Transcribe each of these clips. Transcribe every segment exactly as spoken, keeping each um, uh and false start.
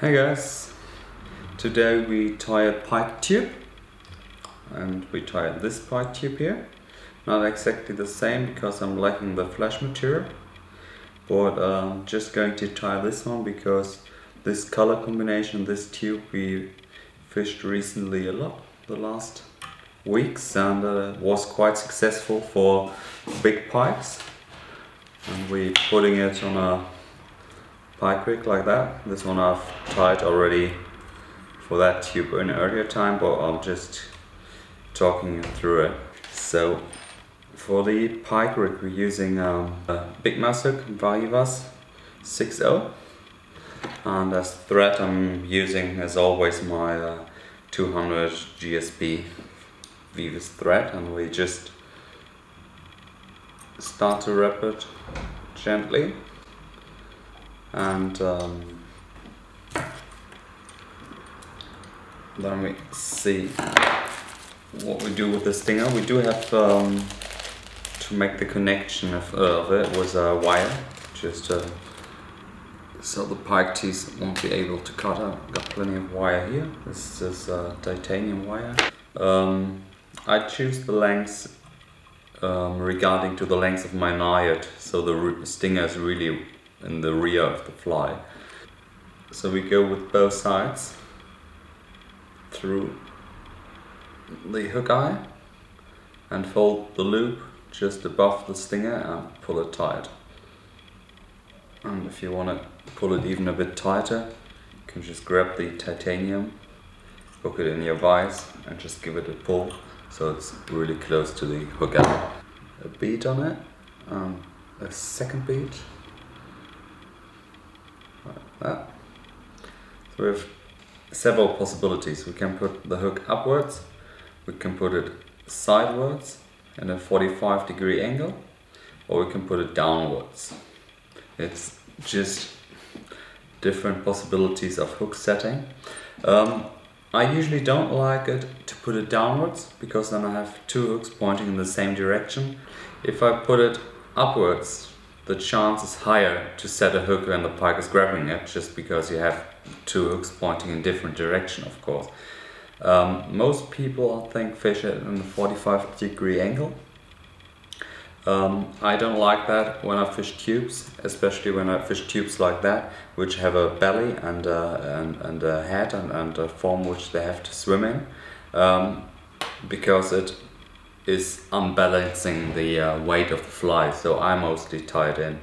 Hey guys, today we tie a pipe tube, and we tie this pipe tube here. Not exactly the same because I'm lacking the flash material, but I'm just going to tie this one because this color combination, this tube, we fished recently a lot the last weeks, and uh, was quite successful for big pipes, and we're putting it on a pike rig like that. This one I've tied already for that tube in an earlier time, but I'm just talking you through it. So for the pike rig we're using um, a Big Masuk Vahivas six oh, and as thread I'm using as always my uh, two hundred G S P Vivas thread, and we just start to wrap it gently. And um, then we see what we do with this stinger. We do have um, to make the connection of, uh, of it with a wire, just uh, so the pike teeth won't be able to cut out. I've got plenty of wire here. This is uh, titanium wire. Um, I choose the lengths um, regarding to the length of my Nayat, so the stinger is really in the rear of the fly. So we go with both sides through the hook eye and fold the loop just above the stinger and pull it tight. And if you want to pull it even a bit tighter, you can just grab the titanium, hook it in your vise and just give it a pull so it's really close to the hook eye. A bead on it, um, a second bead. Like that. So we have several possibilities. We can put the hook upwards, we can put it sidewards in a forty-five degree angle, or we can put it downwards. It's just different possibilities of hook setting. Um, I usually don't like it to put it downwards because then I have two hooks pointing in the same direction. If I put it upwards, the chance is higher to set a hook when the pike is grabbing it, just because you have two hooks pointing in different direction, of course. Um, most people, I think, fish it in a forty-five degree angle. Um, I don't like that when I fish tubes, especially when I fish tubes like that, which have a belly and a, and, and a head and, and a form which they have to swim in, um, because it is unbalancing the uh, weight of the fly, so I mostly tie it in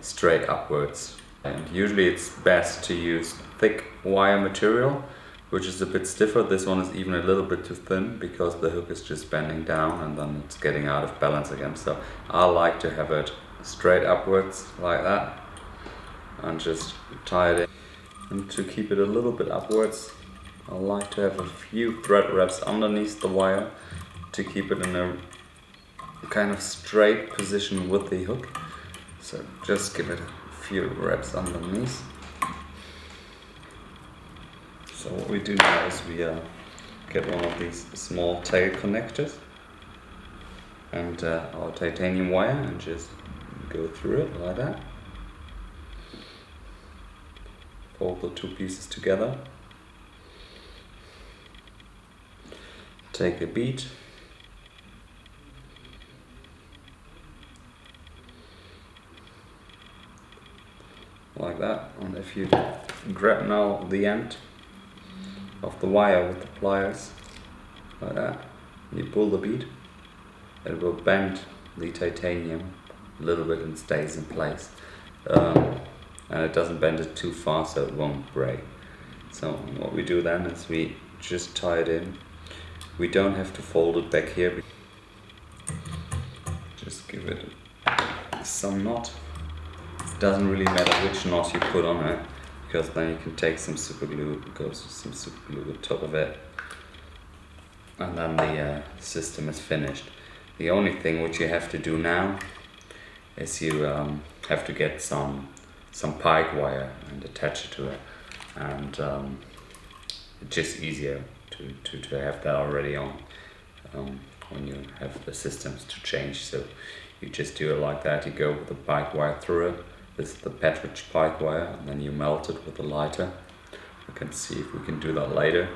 straight upwards. And usually it's best to use thick wire material, which is a bit stiffer. This one is even a little bit too thin because the hook is just bending down and then it's getting out of balance again. So I like to have it straight upwards like that and just tie it in. And to keep it a little bit upwards, I like to have a few thread wraps underneath the wire to keep it in a kind of straight position with the hook. So just give it a few wraps underneath. So what we do now is we uh, get one of these small tail connectors and uh, our titanium wire and just go through it like that. Fold the two pieces together. Take a bead. Like that, and if you grab now the end of the wire with the pliers like that, you pull the bead, it will bend the titanium a little bit and stays in place, um, and it doesn't bend it too far so it won't break. So what we do then is we just tie it in. We don't have to fold it back here, just give it some knot. Doesn't really matter which knot you put on it, because then you can take some super glue, goes some super glue on top of it, and then the uh, system is finished. The only thing which you have to do now is you um, have to get some some pike wire and attach it to it, and um, it's just easier to, to, to have that already on um, when you have the systems to change. So you just do it like that, you go with the pike wire through it. This is the Partridge pike wire, and then you melt it with a lighter We can see if we can do that later.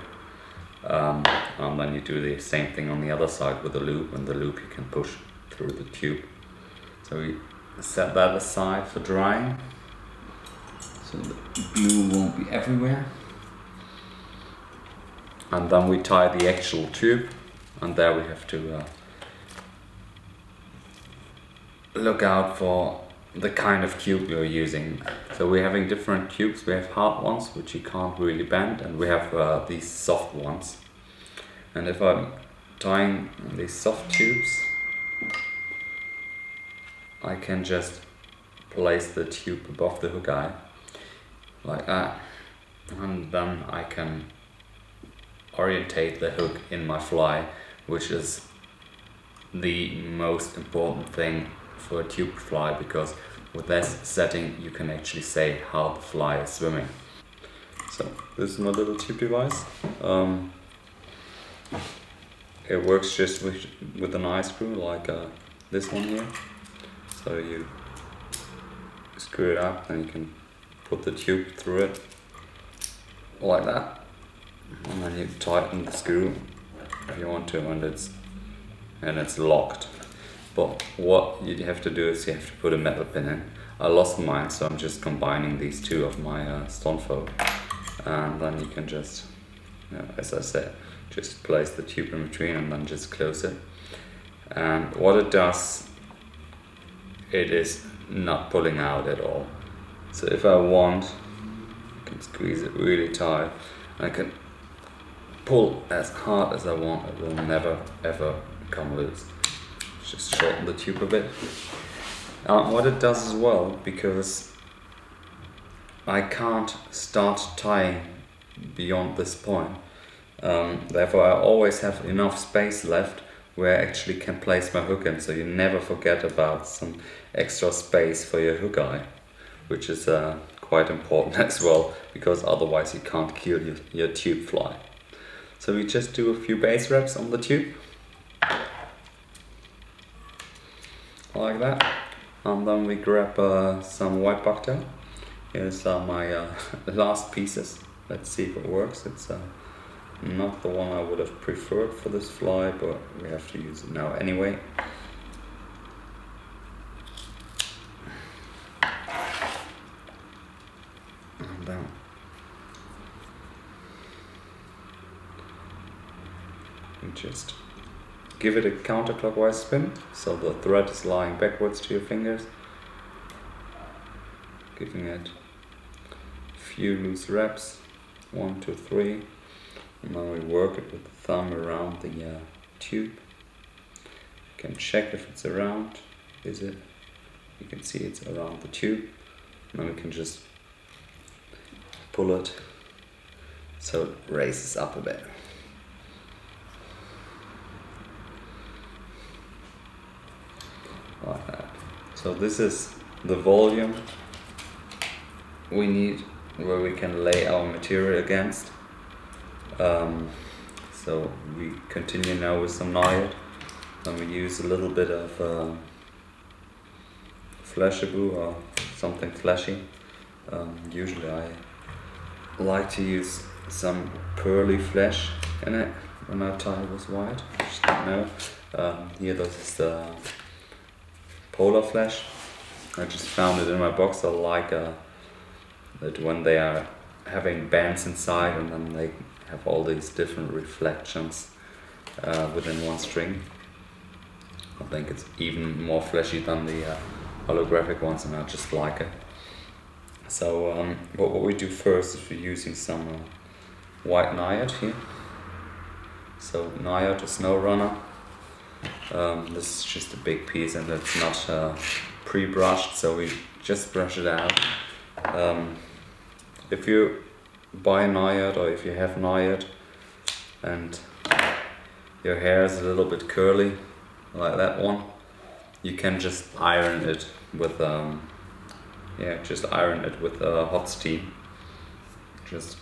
Um, and then you do the same thing on the other side with the loop, and the loop you can push through the tube. So we set that aside for drying, so the glue won't be everywhere. And then we tie the actual tube, and there we have to uh, look out for the kind of tube you're using. So we're having different tubes. We have hard ones which you can't really bend, and we have uh, these soft ones. And if I'm tying these soft tubes, I can just place the tube above the hook eye like that, and then I can orientate the hook in my fly, which is the most important thing for a tube fly, because with this setting you can actually say how the fly is swimming. So this is my little tube device. Um, it works just with, with an eye screw like uh, this one here. So you screw it up, then you can put the tube through it like that, and then you tighten the screw if you want to, and it's and it's locked. But what you have to do is you have to put a metal pin in. I lost mine, so I'm just combining these two of my uh, Stonfo, and then you can just, you know, as I said, just place the tube in between and then just close it. And what it does, it is not pulling out at all. So if I want, I can squeeze it really tight. I can pull as hard as I want. It will never ever come loose. Just shorten the tube a bit. Uh, what it does as well, because I can't start tying beyond this point, um, therefore I always have enough space left where I actually can place my hook in, so you never forget about some extra space for your hook eye, which is uh, quite important as well, because otherwise you can't kill your, your tube fly. So we just do a few base wraps on the tube, like that, and then we grab uh, some white bucktail. Here's uh, my uh, last pieces. Let's see if it works. It's uh, not the one I would have preferred for this fly, but we have to use it now anyway. And then we just give it a counterclockwise spin, so the thread is lying backwards to your fingers, giving it a few loose wraps, one, two, three, and then we work it with the thumb around the uh, tube. You can check if it's around. Is it? You can see it's around the tube, and then we can just pull it so it raises up a bit. Like that. So this is the volume we need where we can lay our material against. Um, so we continue now with some Nayat, and we use a little bit of uh, flashable or something flashy. Um, usually I like to use some pearly flash in it when I tie with white. Just don't know. Um, here this is the polar flash. I just found it in my box. I like uh, that when they are having bands inside, and then they have all these different reflections uh, within one string. I think it's even more flashy than the uh, holographic ones, and I just like it. So um, what, what we do first is we're using some uh, white Nayat here. So Nayat is Snowrunner. Um, this is just a big piece, and it's not uh, pre-brushed, so we just brush it out. Um, if you buy Nayat, or if you have Nayat and your hair is a little bit curly like that one, you can just iron it with um, yeah, just iron it with uh, hot steam. Just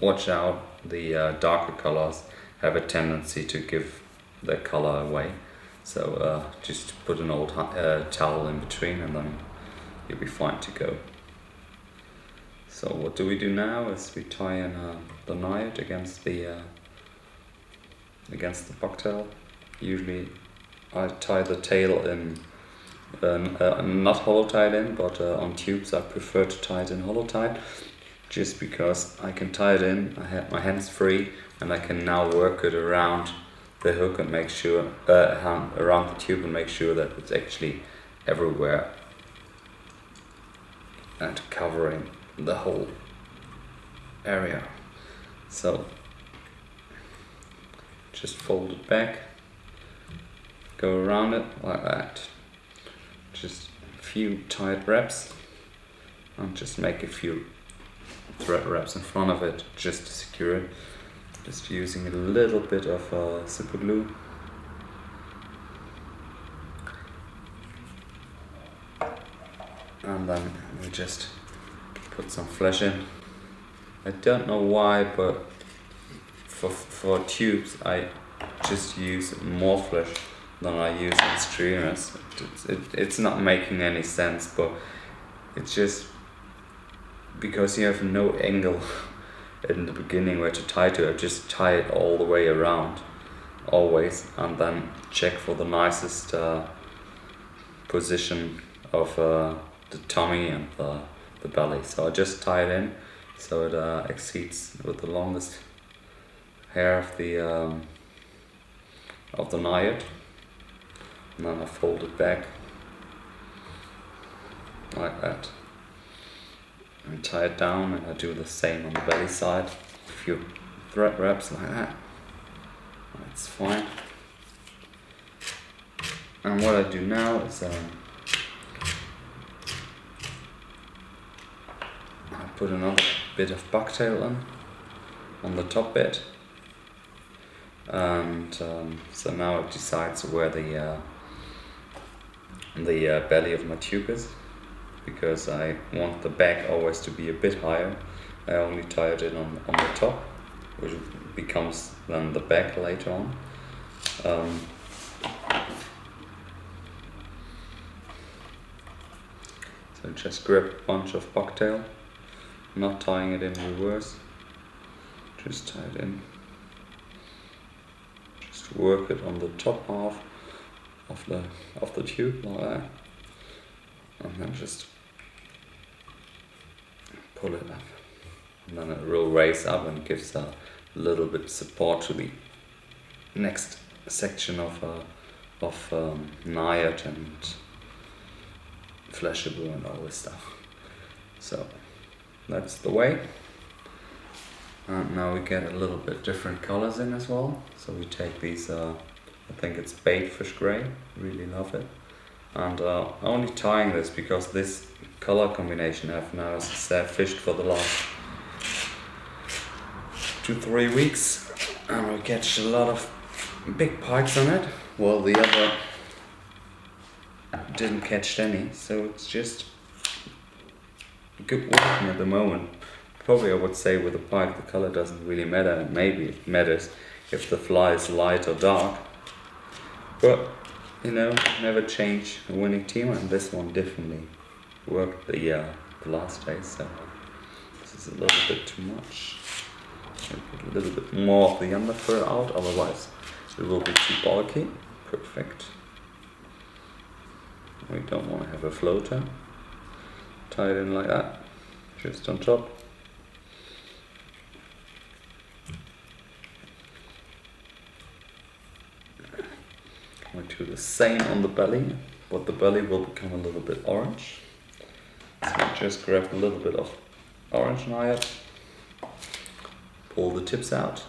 watch out, the uh, darker colors have a tendency to give the color away, so uh, just put an old uh, towel in between, and then you'll be fine to go. So what do we do now is we tie in uh, the Nayat against the uh, against the Bucktail. Usually I tie the tail in, uh, uh, not hollow tied in, but uh, on tubes I prefer to tie it in hollow tied, just because I can tie it in, I have my hands free and I can now work it around the hook and make sure, uh, around the tube and make sure that it's actually everywhere and covering the whole area. So just fold it back, go around it like that, just a few tight wraps, and just make a few thread wraps in front of it just to secure it, just using a little bit of uh, super glue. And then we just put some flash in. I don't know why, but for, for tubes I just use more flash than I use in streamers. It's, it, it's not making any sense, but it's just because you have no angle in the beginning where to tie to. I just tie it all the way around always, and then check for the nicest uh, position of uh, the tummy and the, the belly. So I just tie it in so it uh, exceeds with the longest hair of the um, of the Nayat, and then I fold it back like that and tie it down, and I do the same on the belly side, a few thread wraps like that. That's fine. And what I do now is um, I put another bit of Bucktail in on the top bit, and um, so now it decides where the uh, the uh, belly of my tube is, because I want the back always to be a bit higher. I only tie it in on, on the top, which becomes then the back later on. Um, so just grab a bunch of Bucktail, not tying it in reverse, just tie it in. Just work it on the top half of the, of the tube like that, and then just pull it up, and then it will raise up and gives a little bit support to the next section of uh, of um, Nayat and flashable and all this stuff. So that's the way. And now we get a little bit different colors in as well. So we take these, uh, I think it's baitfish gray, really love it. And uh, only tying this because this color combination I've now fished for the last two, three weeks, and we catch a lot of big pikes on it. Well, the other didn't catch any, so it's just good working at the moment. Probably I would say with a pike the color doesn't really matter. Maybe it matters if the fly is light or dark, but you know, never change a winning team, and this one definitely worked the, uh, the last day, so this is a little bit too much. Get a little bit more of the underfur out, otherwise it will be too bulky. Perfect. We don't want to have a floater. Tie it in like that, just on top. We do the same on the belly, but the belly will become a little bit orange. So just grab a little bit of orange Nayat, pull the tips out,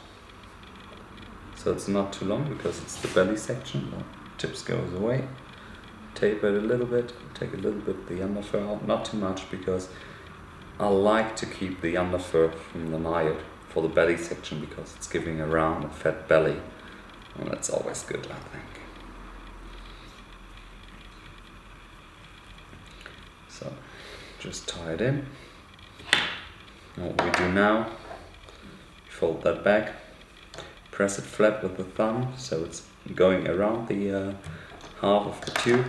so it's not too long because it's the belly section. The tips goes away. Taper it a little bit, take a little bit of the underfur out, not too much, because I like to keep the underfur from the Nayat for the belly section because it's giving a round and fat belly, and that's always good, I think. So just tie it in. And what we do now, fold that back, press it flat with the thumb so it's going around the uh, half of the tube.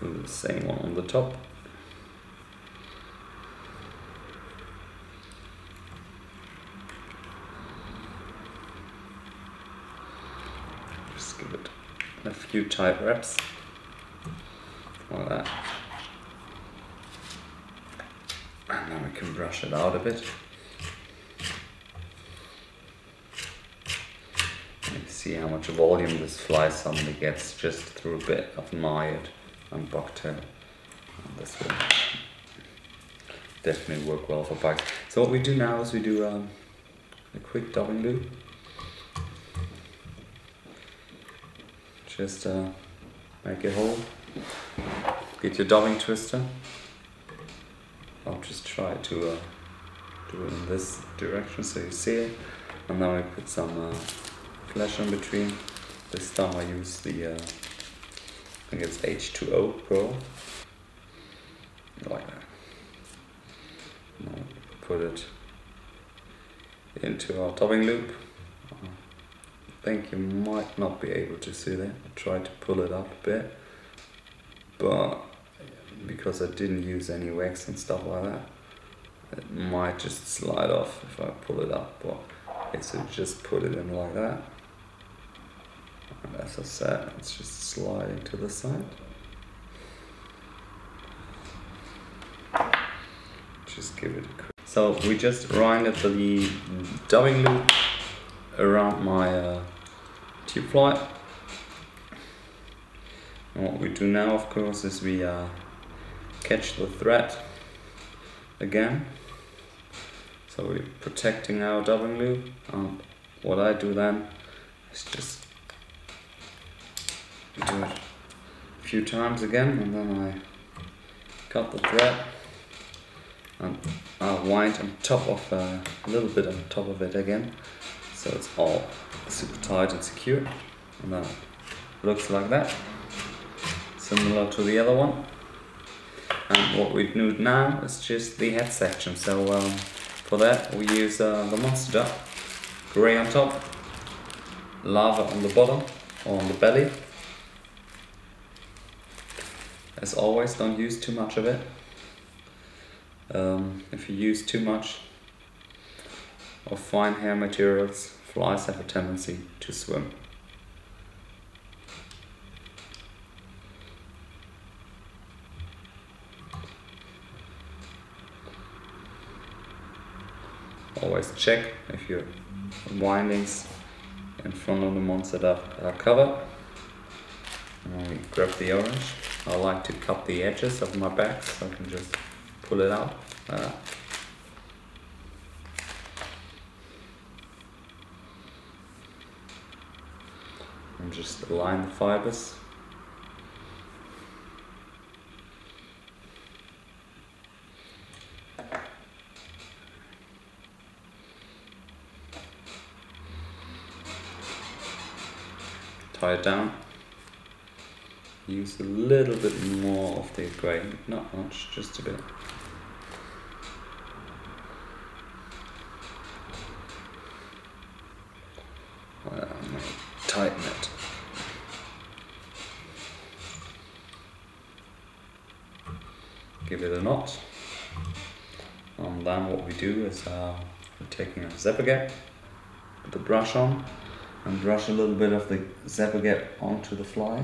and the same one on the top. Just give it a few tight reps like that, and then we can brush it out a bit. See how much volume this fly suddenly gets just through a bit of Nayat and Bucktail. This will definitely work well for bugs. So what we do now is we do um, a quick dubbing loop. Just uh, make it whole. Get your dubbing twister. I'll just try to uh, do it in this direction so you see it. And then I put some uh, flash in between. This time I use the, uh, I think it's H two O Pro. Like that. And I put it into our dubbing loop. I think you might not be able to see that. I tried to pull it up a bit, but because I didn't use any wax and stuff like that, it might just slide off if I pull it up. But okay, so just put it in like that. And as I said, it's just sliding to the side. Just give it a quick. So we just rounded the dubbing loop around my uh, tube fly. And what we do now, of course, is we uh, catch the thread again. So we're protecting our dubbing loop. Um, what I do then is just do it a few times again, and then I cut the thread and I wind on top of uh, a little bit on top of it again, so it's all super tight and secure, and then it looks like that, similar to the other one. And what we do now is just the head section. So. Um, For that, we use uh, the monster duck, grey on top, lava on the bottom, or on the belly. As always, don't use too much of it. Um, if you use too much of fine hair materials, flies have a tendency to swim. Always check if your windings in front of the monster duck are covered. And we grab the orange. I like to cut the edges of my back so I can just pull it out. Uh, and just align the fibers. Tie it down. Use a little bit more of the grey, not much, just a bit. Well, I'm gonna tighten it. Give it a knot. And then what we do is uh, we're taking a zipper gap, put the brush on, and brush a little bit of the zipper gap onto the fly.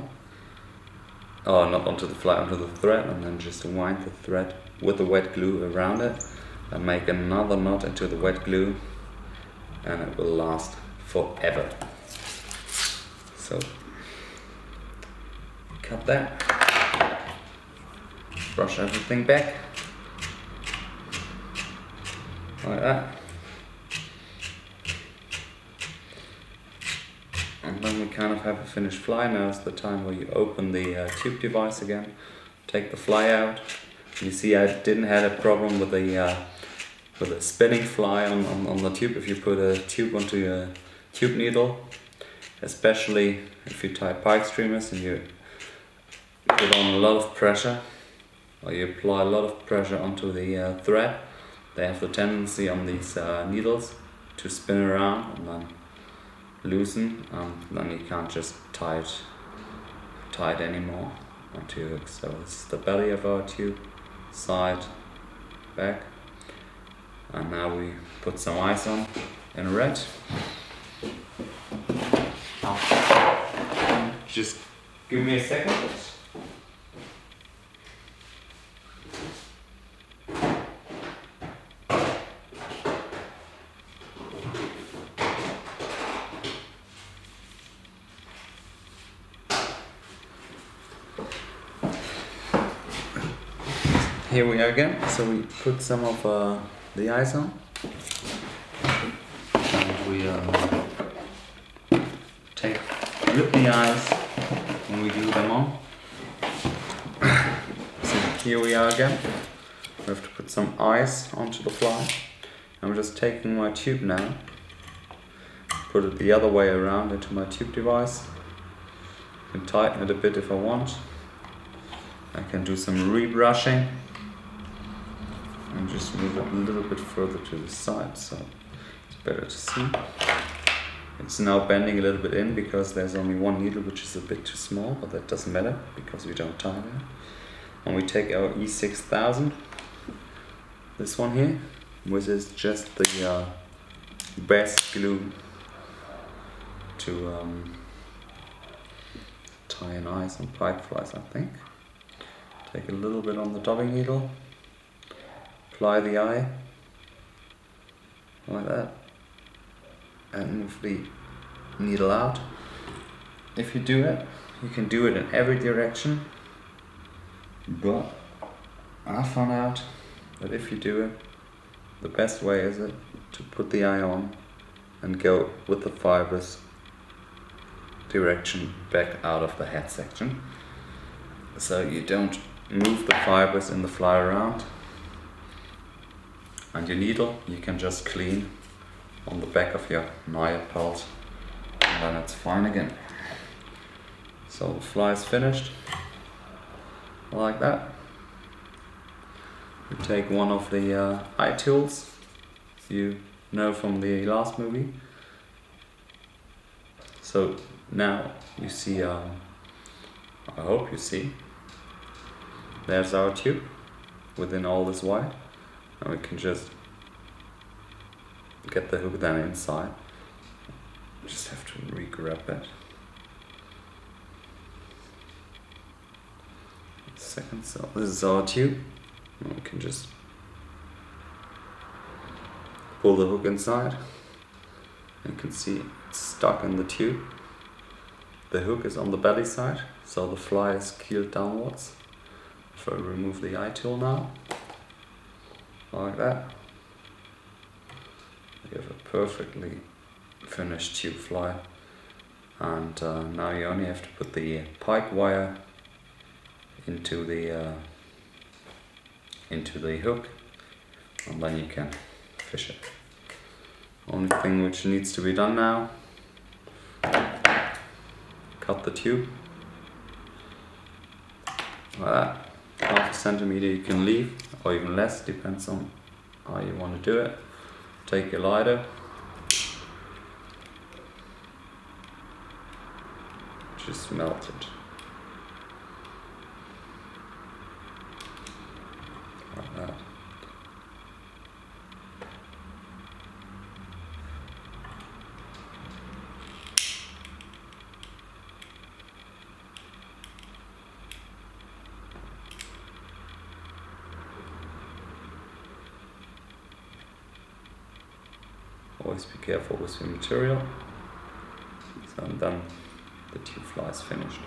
Oh, not onto the fly, onto the thread, and then just wind the thread with the wet glue around it and make another knot into the wet glue, and it will last forever. So, cut that, brush everything back, like that. And then we kind of have a finished fly. Now is the time where you open the uh, tube device again, take the fly out. You see, I didn't have a problem with the uh, with a spinning fly on, on, on the tube if you put a tube onto your tube needle, especially if you tie pike streamers and you put on a lot of pressure, or you apply a lot of pressure onto the uh, thread. They have the tendency on these uh, needles to spin around and then loosen, um, then you can't just tie it, tie it anymore. until it shows the belly of our tube, side, back. And now we put some ice on in red. Just give me a second. Here we are again. So we put some of uh, the ice on, and we uh, take rip the ice when we glue them on. So here we are again. We have to put some ice onto the fly. I'm just taking my tube now, put it the other way around into my tube device. I can tighten it a bit if I want. I can do some rebrushing. And just move it a little bit further to the side, so it's better to see. It's now bending a little bit in because there's only one needle which is a bit too small, but that doesn't matter because we don't tie that. And we take our E six thousand, this one here, which is just the uh, best glue to um, tie an ice on pipe flies, I think. Take a little bit on the dobbing needle. Apply the eye like that and move the needle out. If you do it, you can do it in every direction, but I found out that if you do it, the best way is it to put the eye on and go with the fibers direction back out of the head section, so you don't move the fibers in the fly around. And your needle, you can just clean on the back of your Nayat pelt, and then it's fine again. So the fly is finished, like that. You take one of the uh, eye tools, you know from the last movie. So now you see, uh, I hope you see, there's our tube within all this wire. And we can just get the hook down inside. Just have to re-grab it. Second cell. This is our tube. And we can just pull the hook inside. You can see it's stuck in the tube. The hook is on the belly side, so the fly is keeled downwards. If I remove the eye tool now. Like that. You have a perfectly finished tube fly, and uh, now you only have to put the pike wire into the uh, into the hook, and then you can fish it. Only thing which needs to be done now: cut the tube like that. Half a centimeter you can leave, or even less, depends on how you want to do it. Take your lighter, just melt it like that. Always be careful with your material. So I'm done. The tubefly is finished.